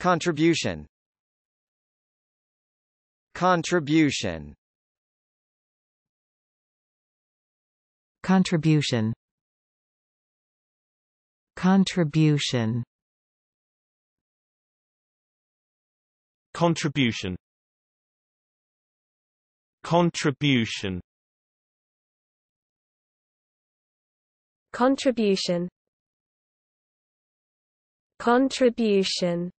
Contribution. Contribution. Contribution. Contribution. Contribution. Contribution. Contribution. Contribution.